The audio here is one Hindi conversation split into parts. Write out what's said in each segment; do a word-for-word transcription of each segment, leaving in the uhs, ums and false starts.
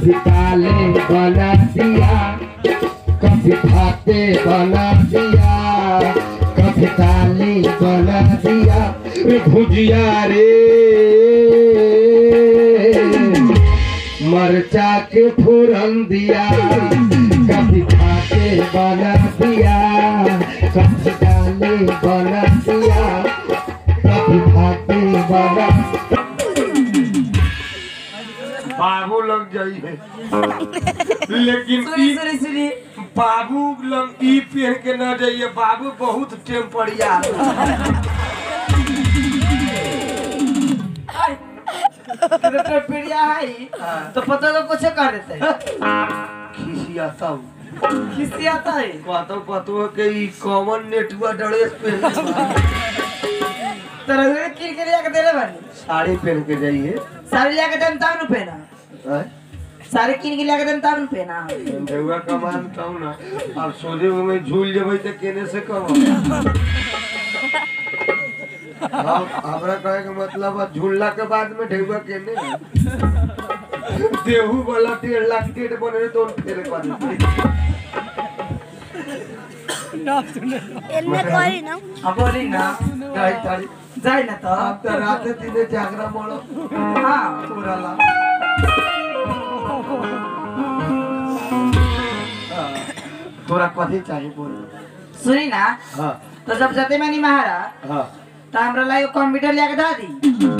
कभी बना दिया, कभी खाते बना दिया, कभी ताली बना दिया भुजिया रे, मरचा के फूरन दिया, कभी खाते बना दिया, कभी ताली बना दिया, कभी खाते बना बाबू लग जाइए। लेकिन सुरी, सुरी, सुरी। बाबू लग ई पहन के न जाइए, बाबू बहुत टेम्परिया। टेम्परिया है तो पता तो कुछ कर देते खिसियाता खिसियाता है। पता पतो के ई कॉमन नेटुआ ड्रेस पहन तरह किर के लिया के देले बानी। साड़ी पहन के जाइए, साड़ी लिया के देम तानु पहना है, साड़ी किन के लिया के देम तानु पहना देवा कमान ताऊ ना। अब सोजे में झूल जेबै त केने से कहब हम हमरा कहे के मतलब झूलला के बाद में ढेवा केने देहू वाला डेढ़ लाख डेट बने तो फेरे पा ना एने कोई ना अब बोली ना गाय तारी जाए ना। तो आप तो रात दिन जागरा मोड़ो। हाँ पूरा ला तोरा कथी चाहिए बोल सुनी ना। हाँ तो जब जाते मैंने महारा। हाँ तो हमरा लायो कंप्यूटर लेके दा दी।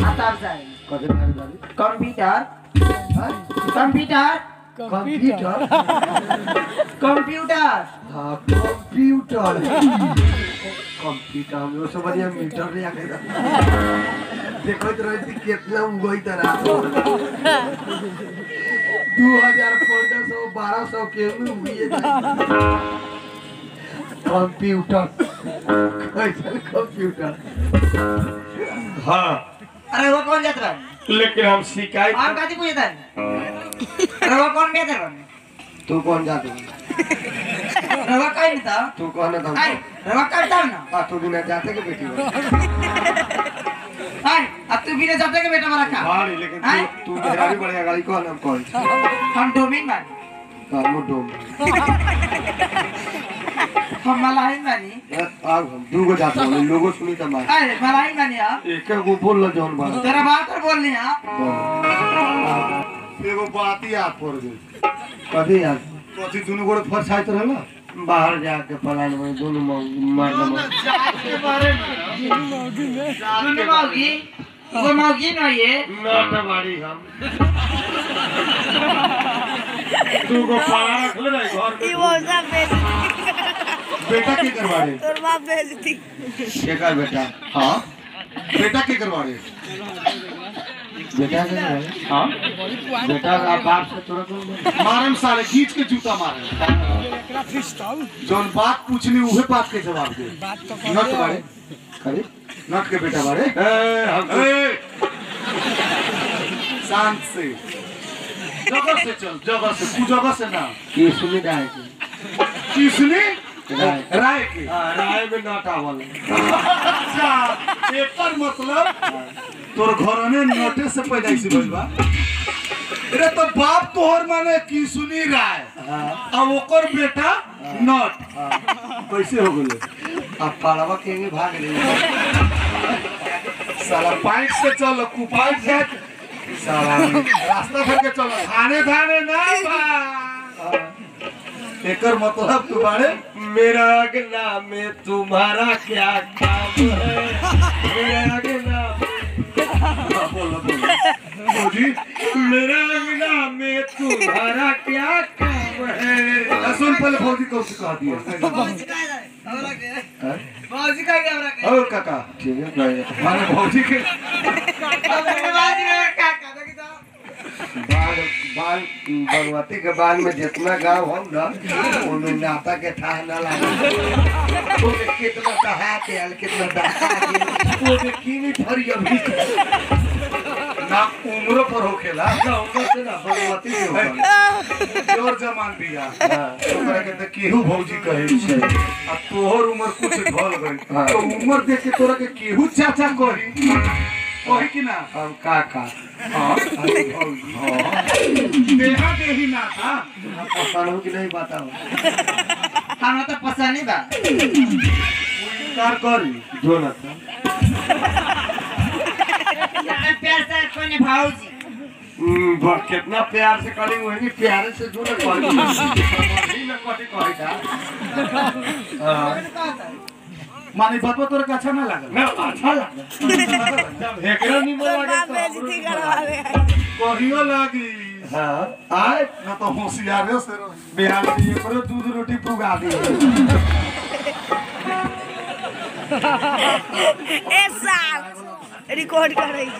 हां तब जाए कथी लेके दा दी कंप्यूटर। हां कंप्यूटर कंप्यूटर कंप्यूटर। हां कंप्यूटर कंप्यूटर हम सब बढ़िया मीटर ले आके देखो तो कितना उगई तरह दो हज़ार पंद्रह सौ बारह सौ के में हुई कंप्यूटर कैसा कंप्यूटर। हां अरे वो कौन जात रहा लेकिन हम शिकायत हम काती पूछे था। अरे वो कौन गया था तू कौन जाती रवा काई न था तू कौन था आई रवा काटा न आ तू बिना जाते के बेटी आई अब तू बिना जाते के बेटा मारा का हां। लेकिन तू तेरा भी बढ़िया गाली कौन हम कौन हम डोमिन बानी हम डोम हम मलाई बानी। अब हम दूगो जाते हो लोगो सुनी त मार अरे मलाई बानी। हां एक को बोल ल जोन बात तेरा बात और बोलनी। हां एगो बात ही आप पर गई कभी यार कथी दोनों गोड़ फरसाइत रहल बाहर जाके पलान में दोनों मार दम के बारे में दोनों मागी वो मागी न ये ना त बाड़ी हम तू को पाला रख ले घर में ई वो सब बेटा के करवा दे तोर बाप बेइज्जती शेखर बेटा। हां बेटा के करवा दे बेटा से। हां बेटा का बाप से तोरा को मारम साले खींच के जूता मारे जोन बात पूछनी उहे बात के जवाब दे नट बारे करे नट के बेटा बारे ए हम शांत से जगह से चल जगह से तू जगह से ना ये सुनी जाए की सुनी राय के राय में नट आवल। अच्छा एकर मतलब तोर घर में नोटे से पैदाइशी बलबा रे तो बाप तोहर माने की सुनी राय अब ओकर बेटा नट कैसे हो गेले। अब पाड़वा केंगे भाग ले साला पाइप से चल कुपाल से साला रास्ता भर के चल खाने खाने ना बा एकर मतलब तुम्हारे मेरा के नाम में तुम्हारा क्या काम है मेरा के नाम जी मेरा नाम में तुम्हारा क्या काम है। सुन पहले फौजी को सिखा दिया फौजी का है हमरा के फौजी का है हमरा के और काका ठीक है माने फौजी के धन्यवाद रे काका देखि तो बाल बाल भगवती के बाल में जितना गांव हम ना उनमें नाता के ठाह ना लागे तो कितना कहा के हल कितना दाता वो की नहीं भरी अभी ना उम्र पर हो खेला ना उम्र से ना भगवती के ऊपर जोर जमान दिया तोरा के त केहू भौजी कहे छे आ तोहर उम्र कुछ ढल गई तो उम्र देख के तोरा के केहू चाचा कही कही कि ना हम काका ही ना था कि नहीं पसानी बा जो ना था कितना प्यार से करी वही प्यारे से जो माने बतवा तोर का अच्छा ना लगा ना अच्छा लगा जब हेकरा नी बोलावे कोरियो लागी हां आए ना तो होशियार है से बिहार में करो दूध रोटी पुगा दे ए साथ रिकॉर्ड कर रही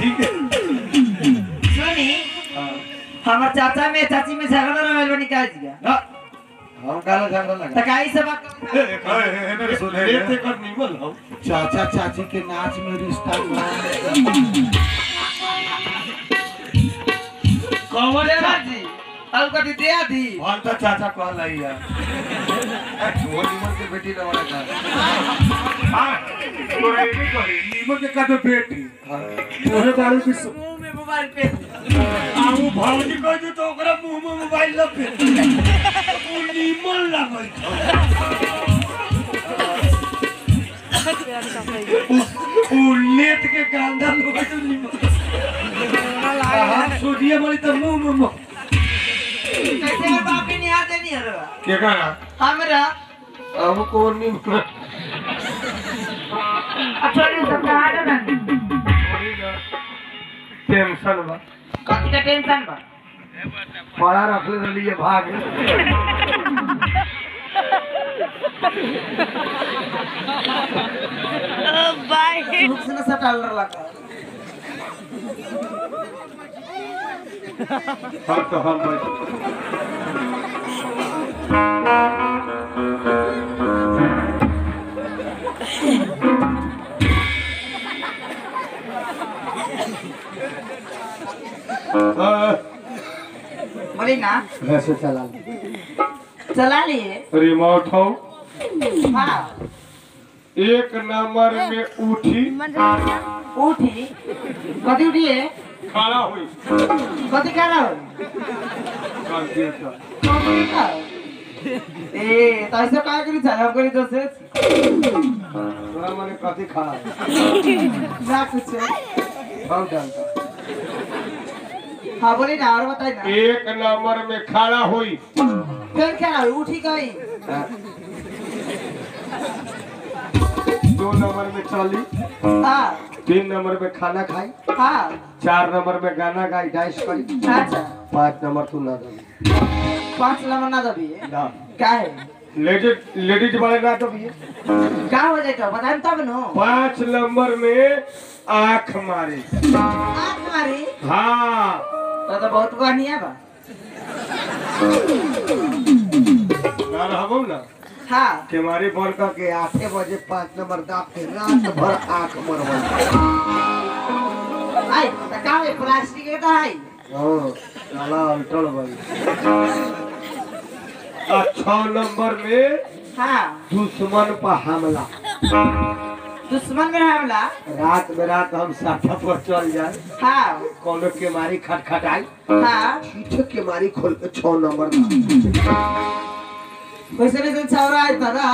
ठीक है सुनी हमर चाचा में चाची में झगड़ा रहल बनी का जी हां हम गाला झगड़ा लगा त काई सब ए ए मेरे सुन रे ते कर निमल हो चाचा चाची के नाच में रिश्ता कोमरे बाजी अब कति दे आधी हम तो चाचा कहल आईया ए छोड़ निमल के बेटी लवड़ा का हां तोरे भी करी निमल के का तो बेटी तोरे दारू के मुंह में मोबाइल पे आऊ भौजी कह दे तो ओकरा मुंह में मोबाइल ल पे निमल लगै उन्नेत के गांधा लोग तो निम हां सुदिया बोली त मु मु कैसे बाप ने आ देनी है के का हमरा अब को निम अच्छा नहीं सब कहा ना टेंशन बा कथि का टेंशन बा पड़ा रख ले लिए भाग बोली ना वैसे चला चला लिए रिमोट हो एक नंबर में उठी उठी कदी उठी है खड़ा हुई कदी खड़ा हुई कंप्यूटर ए तो ऐसे काय करी चाहे करी तो से थोड़ा माने कदी खड़ा जा कुछ बहुत जानता हां बोली ना और बताई ना एक नंबर में खड़ा हुई फिर क्या उठी गई दो नंबर में चली हाँ तीन नंबर में खाना खाई हाँ चार नंबर में गाना गाई डांस करी अच्छा पाँच नंबर तू ना दबी पाँच नंबर ना दबी ना क्या है लेडीज लेडीज वाले ना दबी क्या हो जाएगा बताएं तब नो पाँच नंबर में आँख मारी आँख मारी हाँ तो बहुत गानी है बा ना हम ना हाँ के मारे बोल का के आठ बजे पाँच नंबर दाप के रात भर आँख मरवा आई तो क्या है प्लास्टिक के तो आई ओ चला अल्ट्रा भाई अच्छा नंबर में हाँ दुश्मन पर हमला दुश्मन में हमला रात में रात हम साठा पर चल जाए हाँ कौन के मारी खटखटाई हाँ छींक के मारी खोल के छह नंबर वैसे भी तुम चाव रहा है तारा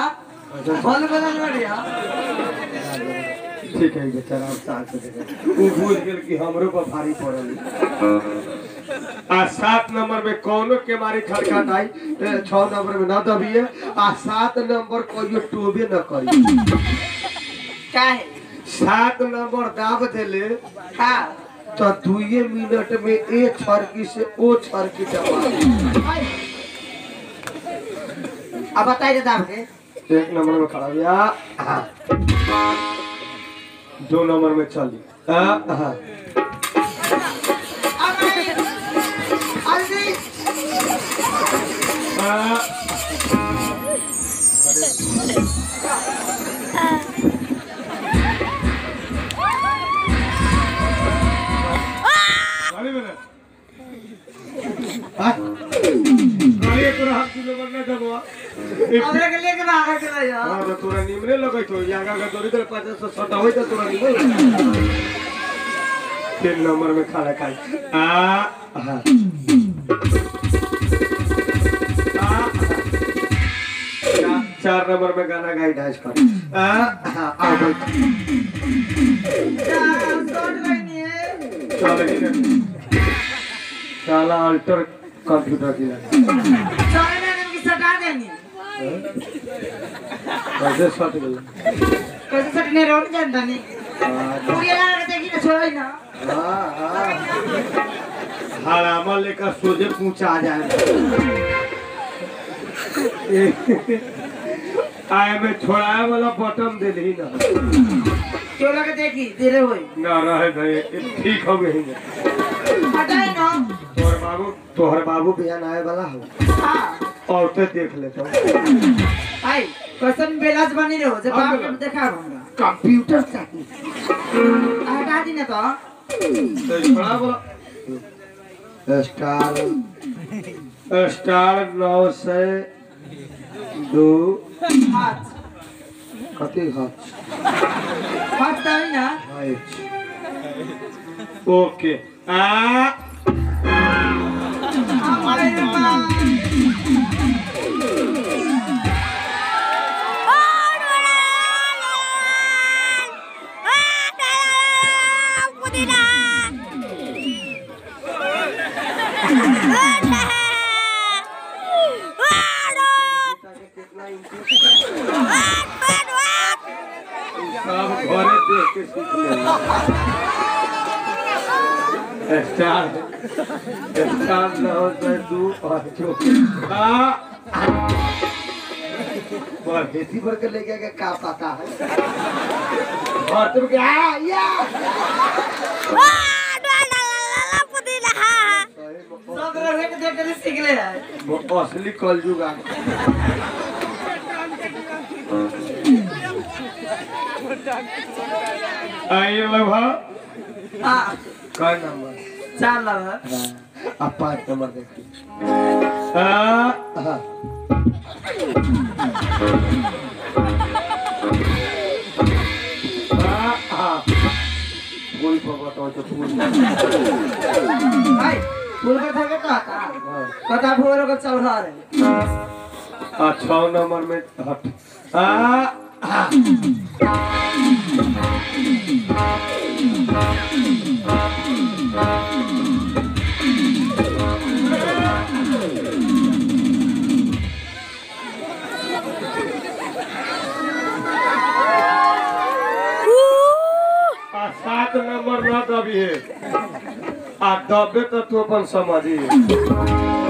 बल बदल बढ़िया ठीक है ये चारा साथ से वो भूल गए कि हमरे पर भारी पड़ल आ सात नंबर में कौनो के मारी खड़खट आई छह नंबर में ना दबी है आ सात नंबर कोई टोबे ना करी काहे सात नंबर दाब देले हां तो दुइए मिनट में एक छरकी से ओ छरकी दबा अब बताइए दाब के एक नंबर में खड़ा गया दो नंबर में चली हमरा के लेके भागा चला जा हां तोरा निमले लगै तो यागा का तोरी त पचास सौ सौ होय त तोरा निमले फिर नंबर में खाना खाई। चार नंबर में गाना गाई ढांच कर। साला अल्टर कंप्यूटर की कैसे सट गई कैसे सटने रोड जानता नहीं पूरी यार देखी ना छोड़ा ही ना। हां हां हरामा लेकर सोजे पूछा आ जाए आए में छोड़ाए वाला बटन दे ली ना क्यों लगे देखी तेरे होई ना रहे भाई ठीक हो गई पता है ना तोहर बाबू तोहर बाबू बयान आए वाला हो। हां और तो देख लेता हूँ आई कसम बेलाज बनी रहो जब आप देखा होगा कंप्यूटर साथी हटा दी ना तो बड़ा बोला स्टार स्टार नौ से दो हाथ कती हाथ हाथ ताई ना ओके आ स्टार स्टार नौ से दो और जो पर बेटी भर के लेके क्या का पता है और तुम क्या या सब रहे के देख के सीख ले है वो असली कलजुगा आई लव हां चार नंबर चार नंबर अब पांच नंबर देखिए। फूल पकड़ो तो फूल भाई फूल का था क्या था पता फूलों का चौथा है। अच्छा नंबर में हट आ सात नंबर ना दबी है आ दबे तो तू अपन समझी।